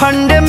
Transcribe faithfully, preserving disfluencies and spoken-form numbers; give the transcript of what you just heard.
खंडे